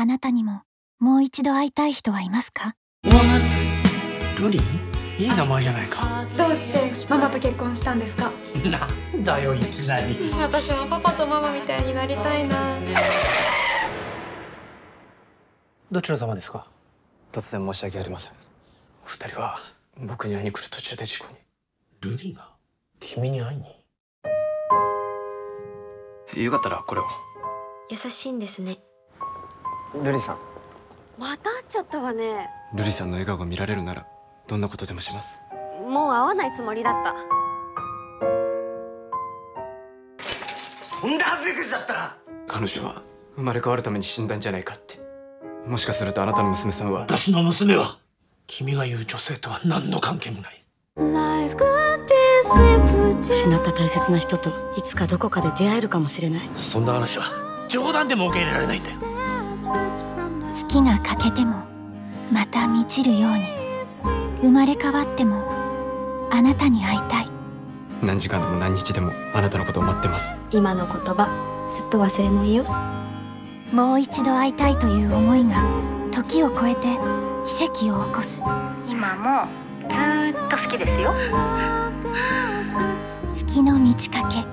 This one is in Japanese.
あなたにももう一度会いたい人はいますか？ルリー、いい名前じゃないか。どうしてママと結婚したんですか？なんだよいきなり。私もパパとママみたいになりたいな。どちら様ですか？突然申し訳ありません。お二人は僕に会いに来る途中で事故に。ルリーが君に会いに？よかったらこれを。優しいんですね、ルリーさん。また会っちゃったわね。ルリーさんの笑顔が見られるならどんなことでもします。もう会わないつもりだった。とんだ恥ずかしだったな。彼女は生まれ変わるために死んだんじゃないかって。もしかするとあなたの娘さんは。私の娘は君が言う女性とは何の関係もない。失った大切な人といつかどこかで出会えるかもしれない。そんな話は冗談でも受け入れられないんだよ。月が欠けてもまた満ちるように、生まれ変わってもあなたに会いたい。何時間でも何日でもあなたのことを待ってます。今の言葉ずっと忘れないよ。もう一度会いたいという思いが時を超えて奇跡を起こす。今もずっと好きですよ。月の満ち欠け。